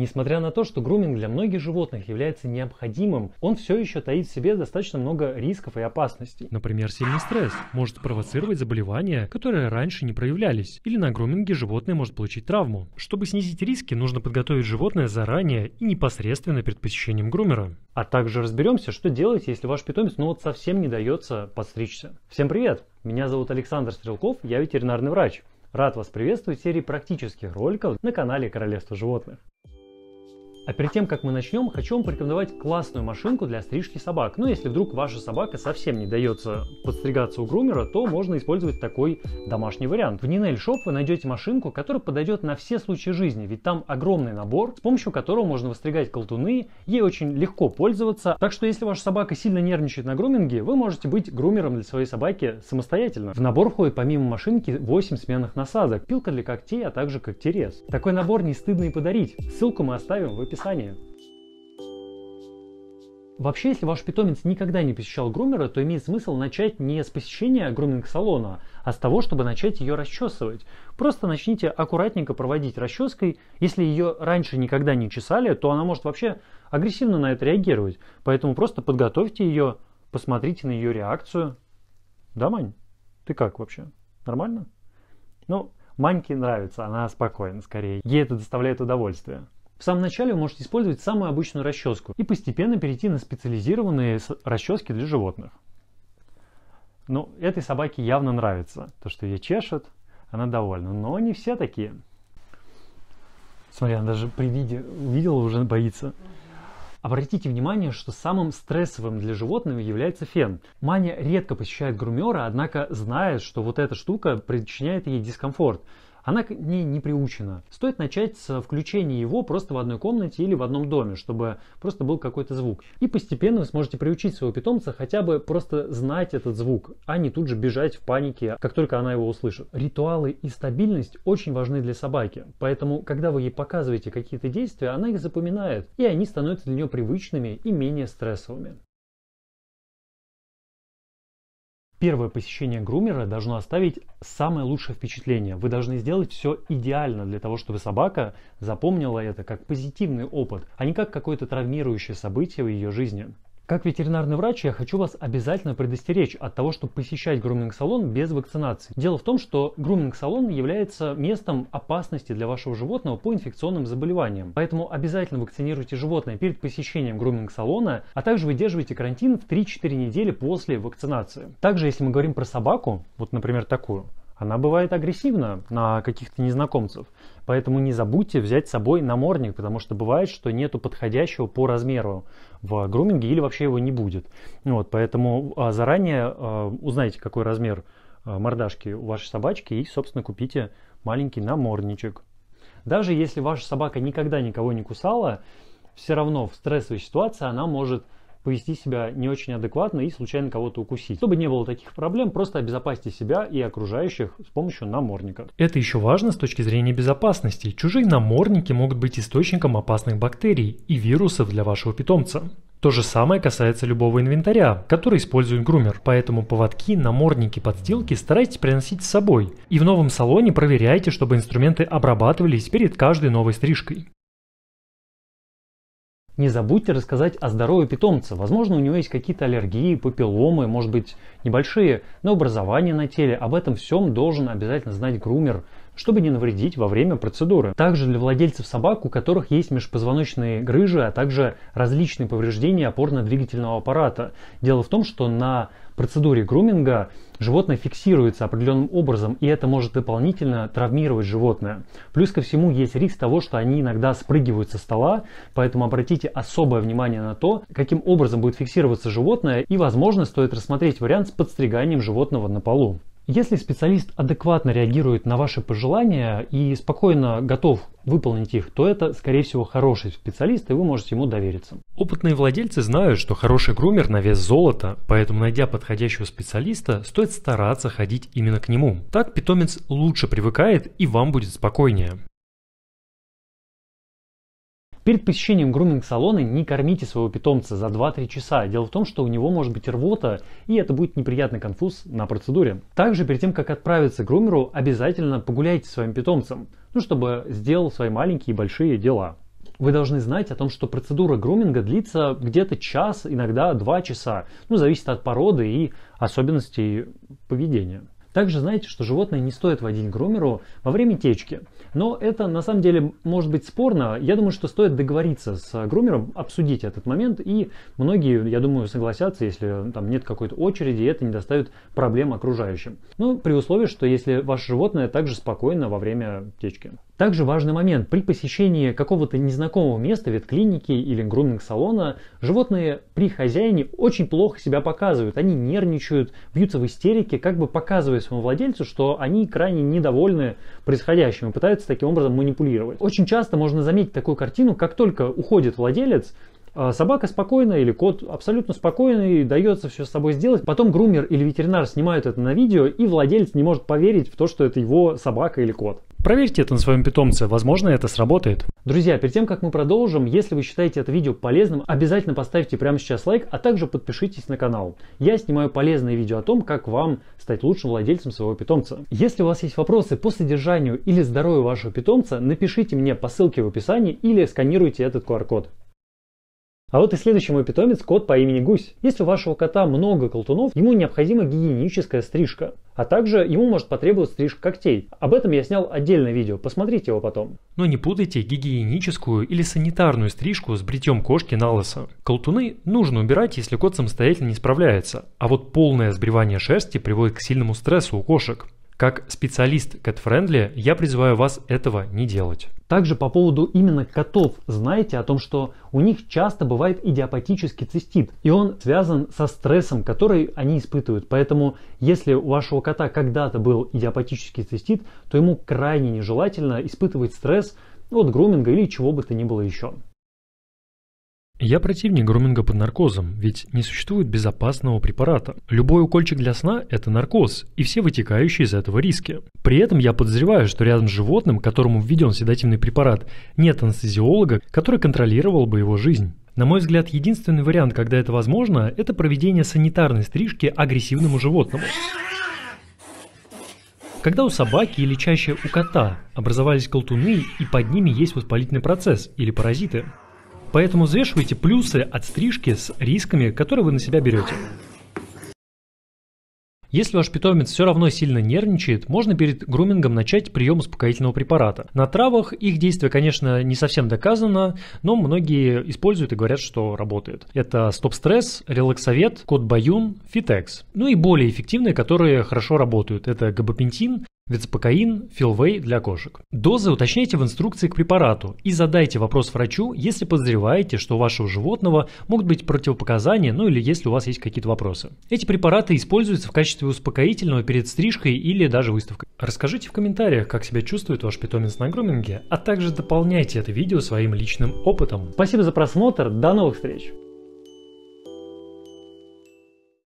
Несмотря на то, что груминг для многих животных является необходимым, он все еще таит в себе достаточно много рисков и опасностей. Например, сильный стресс может провоцировать заболевания, которые раньше не проявлялись, или на груминге животное может получить травму. Чтобы снизить риски, нужно подготовить животное заранее и непосредственно перед посещением грумера. А также разберемся, что делать, если ваш питомец совсем не дается подстричься. Всем привет! Меня зовут Александр Стрелков, я ветеринарный врач. Рад вас приветствовать в серии практических роликов на канале Королевство Животных. А перед тем, как мы начнем, хочу вам порекомендовать классную машинку для стрижки собак. Но если вдруг ваша собака совсем не дается подстригаться у грумера, то можно использовать такой домашний вариант. В Ninel Shop вы найдете машинку, которая подойдет на все случаи жизни, ведь там огромный набор, с помощью которого можно выстригать колтуны, ей очень легко пользоваться. Так что если ваша собака сильно нервничает на груминге, вы можете быть грумером для своей собаки самостоятельно. В набор входит помимо машинки 8 сменных насадок, пилка для когтей, а также когтерез. Такой набор не стыдно и подарить, ссылку мы оставим в описании. Вообще, если ваш питомец никогда не посещал грумера, то имеет смысл начать не с посещения груминг-салона, а с того, чтобы начать ее расчесывать. Просто начните аккуратненько проводить расческой. Если ее раньше никогда не чесали, то она может вообще агрессивно на это реагировать. Поэтому просто подготовьте ее, посмотрите на ее реакцию. Да, Мань? Ты как вообще? Нормально? Ну, Маньке нравится, она спокойна скорее. Ей это доставляет удовольствие. В самом начале вы можете использовать самую обычную расческу и постепенно перейти на специализированные расчески для животных. Ну, этой собаке явно нравится то, что ее чешет, она довольна, но не все такие. Смотри, она даже при виде увидела, уже боится. Обратите внимание, что самым стрессовым для животного является фен. Маня редко посещает грумера, однако знает, что вот эта штука причиняет ей дискомфорт. Она к ней не приучена. Стоит начать с включения его просто в одной комнате или в одном доме, чтобы просто был какой-то звук. И постепенно вы сможете приучить своего питомца хотя бы просто знать этот звук, а не тут же бежать в панике, как только она его услышит. Ритуалы и стабильность очень важны для собаки, поэтому, когда вы ей показываете какие-то действия, она их запоминает, и они становятся для нее привычными и менее стрессовыми. Первое посещение грумера должно оставить самое лучшее впечатление. Вы должны сделать все идеально для того, чтобы собака запомнила это как позитивный опыт, а не как какое-то травмирующее событие в ее жизни. Как ветеринарный врач я хочу вас обязательно предостеречь от того, чтобы посещать груминг-салон без вакцинации. Дело в том, что груминг-салон является местом опасности для вашего животного по инфекционным заболеваниям. Поэтому обязательно вакцинируйте животное перед посещением груминг-салона, а также выдерживайте карантин в 3-4 недели после вакцинации. Также, если мы говорим про собаку, вот, например, такую, она бывает агрессивна на каких-то незнакомцев, поэтому не забудьте взять с собой намордник, потому что бывает, что нету подходящего по размеру в груминге или вообще его не будет. Вот, поэтому заранее узнайте, какой размер мордашки у вашей собачки и, собственно, купите маленький намордничек. Даже если ваша собака никогда никого не кусала, все равно в стрессовой ситуации она может повести себя не очень адекватно и случайно кого-то укусить. Чтобы не было таких проблем, просто обезопасьте себя и окружающих с помощью намордника. Это еще важно с точки зрения безопасности. Чужие намордники могут быть источником опасных бактерий и вирусов для вашего питомца. То же самое касается любого инвентаря, который использует грумер. Поэтому поводки, намордники, подстилки старайтесь приносить с собой. И в новом салоне проверяйте, чтобы инструменты обрабатывались перед каждой новой стрижкой. Не забудьте рассказать о здоровье питомца. Возможно, у него есть какие-то аллергии, папилломы, может быть, небольшие, но образования на теле. Об этом всем должен обязательно знать грумер, чтобы не навредить во время процедуры. Также для владельцев собак, у которых есть межпозвоночные грыжи, а также различные повреждения опорно-двигательного аппарата. Дело в том, что на процедуре груминга животное фиксируется определенным образом, и это может дополнительно травмировать животное. Плюс ко всему есть риск того, что они иногда спрыгивают со стола, поэтому обратите особое внимание на то, каким образом будет фиксироваться животное, и, возможно, стоит рассмотреть вариант с подстриганием животного на полу. Если специалист адекватно реагирует на ваши пожелания и спокойно готов выполнить их, то это, скорее всего, хороший специалист, и вы можете ему довериться. Опытные владельцы знают, что хороший грумер на вес золота, поэтому, найдя подходящего специалиста, стоит стараться ходить именно к нему. Так питомец лучше привыкает, и вам будет спокойнее. Перед посещением груминг-салона не кормите своего питомца за 2-3 часа. Дело в том, что у него может быть рвота, и это будет неприятный конфуз на процедуре. Также перед тем, как отправиться к грумеру, обязательно погуляйте с своим питомцем, ну, чтобы сделал свои маленькие и большие дела. Вы должны знать о том, что процедура груминга длится где-то час, иногда 2 часа. Ну, зависит от породы и особенностей поведения. Также знайте, что животное не стоит водить к грумеру во время течки. Но это на самом деле может быть спорно. Я думаю, что стоит договориться с грумером, обсудить этот момент. И многие, я думаю, согласятся, если там нет какой-то очереди, и это не доставит проблем окружающим. Но при условии, что если ваше животное также спокойно во время течки. Также важный момент. При посещении какого-то незнакомого места, ветклиники или груминг-салона, животные при хозяине очень плохо себя показывают. Они нервничают, бьются в истерике, как бы показывая своему владельцу, что они крайне недовольны происходящим и пытаются таким образом манипулировать. Очень часто можно заметить такую картину, как только уходит владелец, собака спокойно или кот абсолютно спокойно и дается все с собой сделать. Потом грумер или ветеринар снимают это на видео, и владелец не может поверить в то, что это его собака или кот. Проверьте это на своем питомце, возможно, это сработает. Друзья, перед тем, как мы продолжим, если вы считаете это видео полезным, обязательно поставьте прямо сейчас лайк, а также подпишитесь на канал. Я снимаю полезные видео о том, как вам стать лучшим владельцем своего питомца. Если у вас есть вопросы по содержанию или здоровью вашего питомца, напишите мне по ссылке в описании или сканируйте этот QR-код. А вот и следующий мой питомец, кот по имени Гусь. Если у вашего кота много колтунов, ему необходима гигиеническая стрижка. А также ему может потребоваться стрижка когтей. Об этом я снял отдельное видео, посмотрите его потом. Но не путайте гигиеническую или санитарную стрижку с бритьем кошки на лысо. Колтуны нужно убирать, если кот самостоятельно не справляется. А вот полное сбривание шерсти приводит к сильному стрессу у кошек. Как специалист кэт-френдли, я призываю вас этого не делать. Также по поводу именно котов знайте о том, что у них часто бывает идиопатический цистит. И он связан со стрессом, который они испытывают. Поэтому, если у вашего кота когда-то был идиопатический цистит, то ему крайне нежелательно испытывать стресс от груминга или чего бы то ни было еще. Я противник груминга под наркозом, ведь не существует безопасного препарата. Любой укольчик для сна – это наркоз, и все вытекающие из этого риски. При этом я подозреваю, что рядом с животным, которому введен седативный препарат, нет анестезиолога, который контролировал бы его жизнь. На мой взгляд, единственный вариант, когда это возможно, это проведение санитарной стрижки агрессивному животному. Когда у собаки или чаще у кота образовались колтуны, и под ними есть воспалительный процесс или паразиты. Поэтому взвешивайте плюсы от стрижки с рисками, которые вы на себя берете. Если ваш питомец все равно сильно нервничает, можно перед грумингом начать прием успокоительного препарата. На травах их действие, конечно, не совсем доказано, но многие используют и говорят, что работает. Это Стоп-стресс, Релаксовет, Кот Баюн, Фитекс. Ну и более эффективные, которые хорошо работают. Это Габапентин, Ветспокоин, Филвей для кошек. Дозы уточняйте в инструкции к препарату и задайте вопрос врачу, если подозреваете, что у вашего животного могут быть противопоказания, ну или если у вас есть какие-то вопросы. Эти препараты используются в качестве успокоительного перед стрижкой или даже выставкой. Расскажите в комментариях, как себя чувствует ваш питомец на груминге, а также дополняйте это видео своим личным опытом. Спасибо за просмотр, до новых встреч!